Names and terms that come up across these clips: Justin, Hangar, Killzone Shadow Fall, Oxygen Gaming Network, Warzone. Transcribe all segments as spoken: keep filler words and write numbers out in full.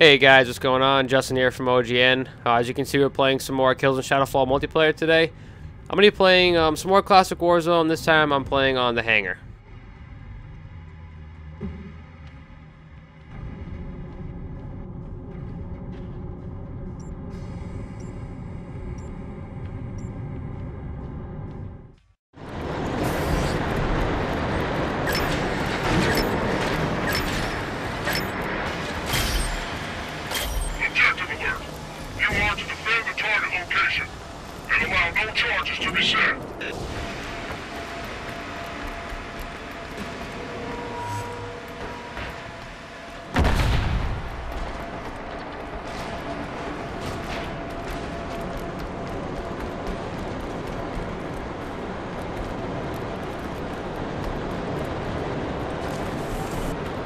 Hey guys, what's going on? Justin here from O G N. Uh, as you can see, we're playing some more Killzone Shadow Fall multiplayer today. I'm going to be playing um, some more classic Warzone. This time I'm playing on the Hangar.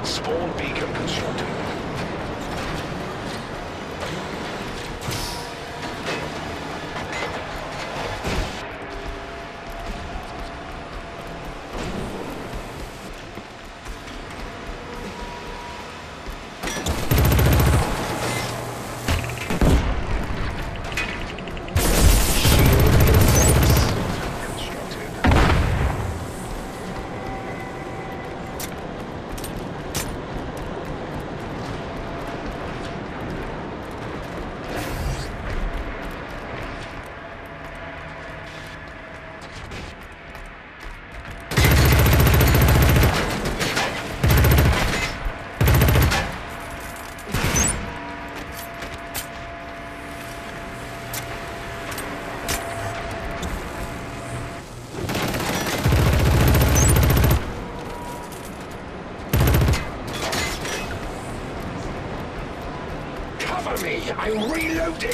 Spawn beacon constructed. I'm reloading!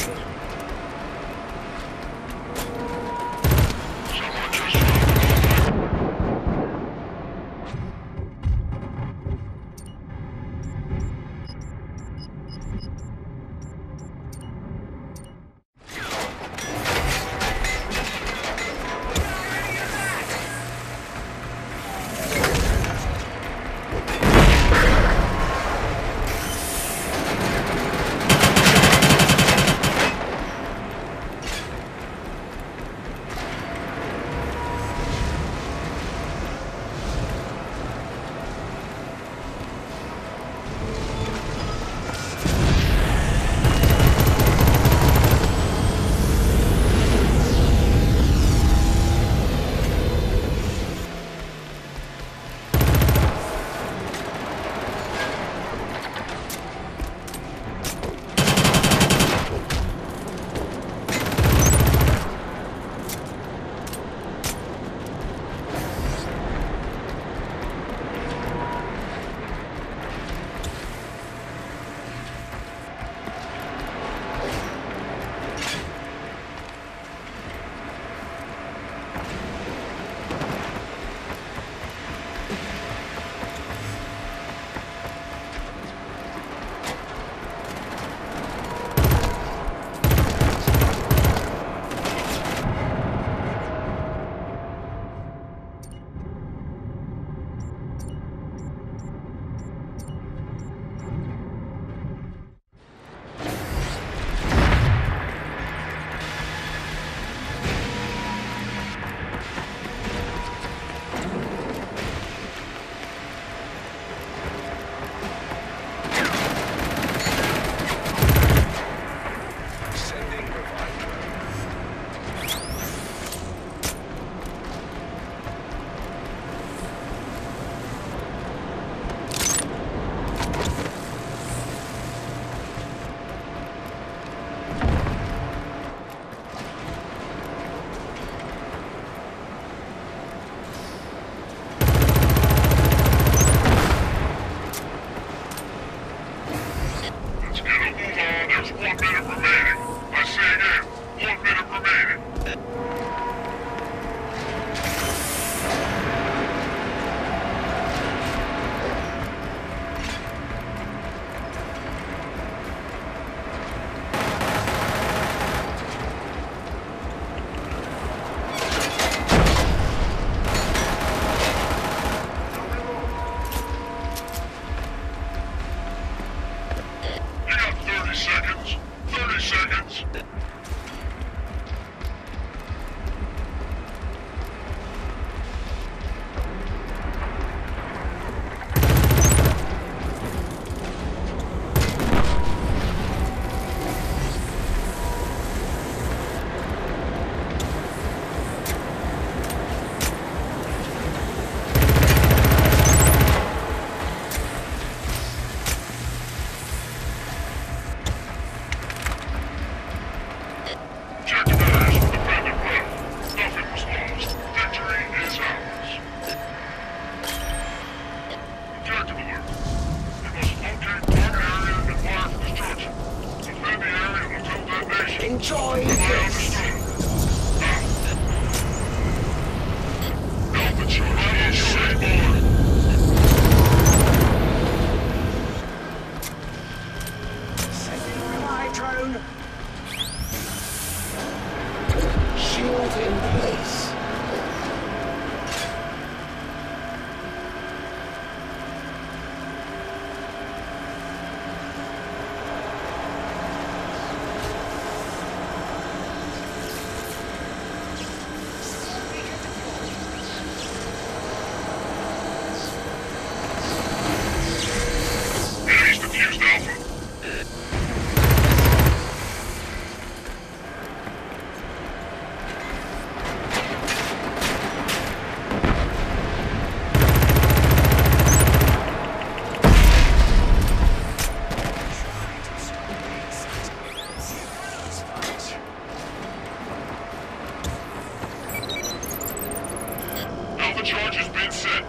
Charge has been set.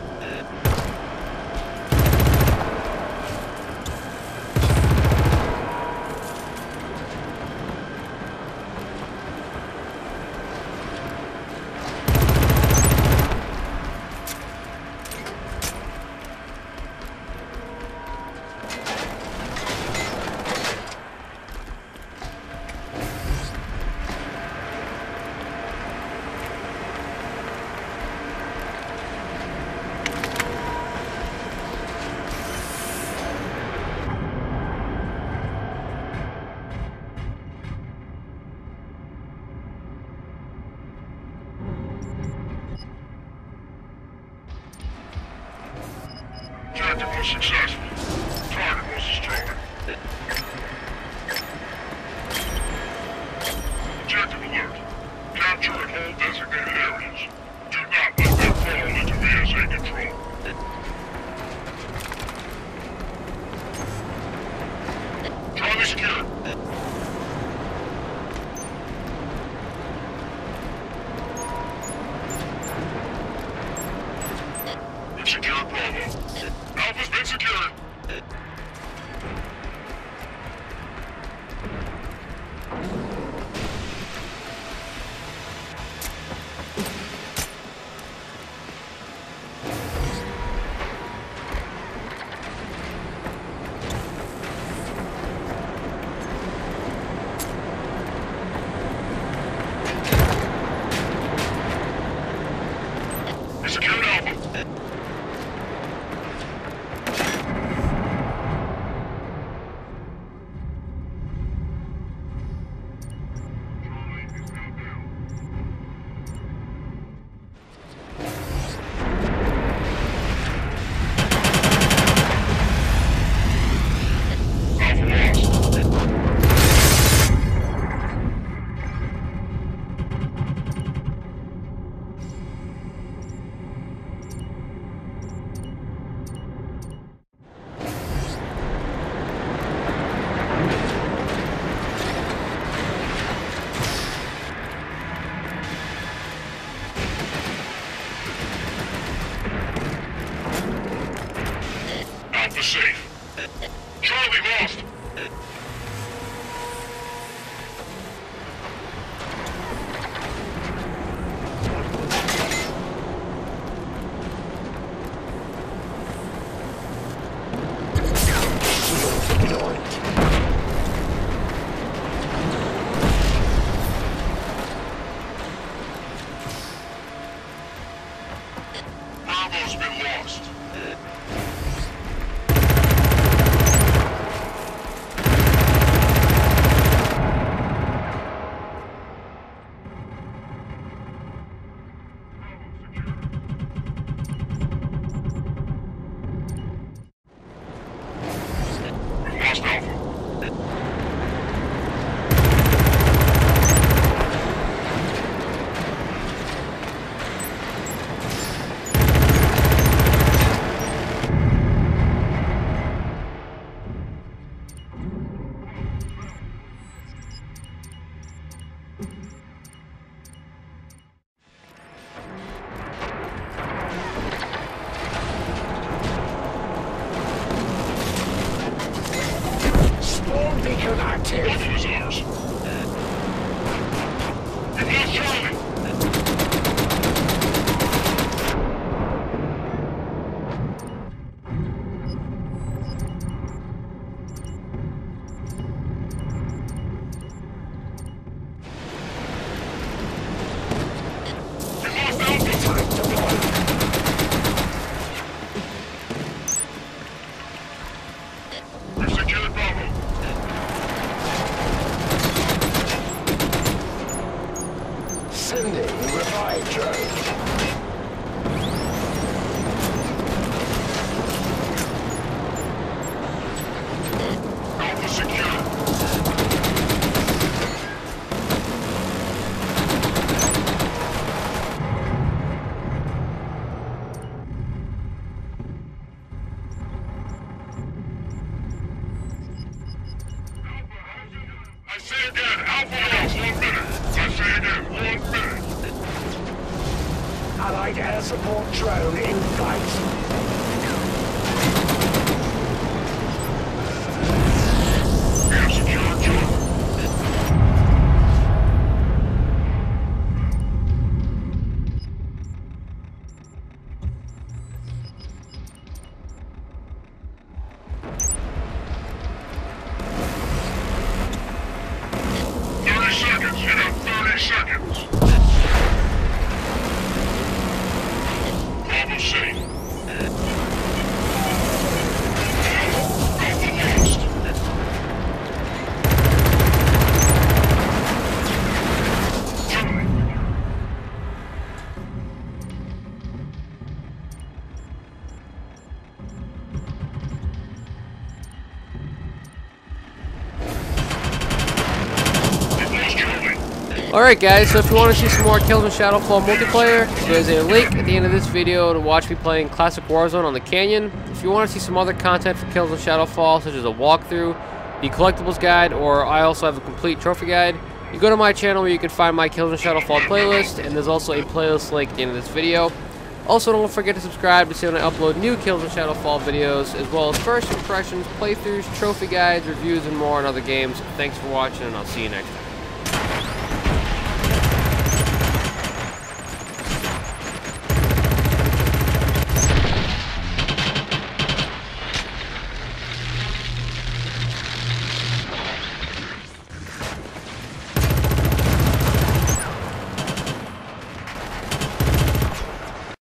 Allied air support drone in sight. thirty seconds, you have thirty seconds. Alright guys, so if you want to see some more Killzone Shadow Fall multiplayer, there's a link at the end of this video to watch me playing Classic Warzone on the Canyon. If you want to see some other content for Killzone Shadow Fall, such as a walkthrough, the collectibles guide, or I also have a complete trophy guide, you go to my channel where you can find my Killzone Shadow Fall playlist, and there's also a playlist link at the end of this video. Also, don't forget to subscribe to see when I upload new Killzone Shadow Fall videos, as well as first impressions, playthroughs, trophy guides, reviews, and more on other games. Thanks for watching, and I'll see you next time.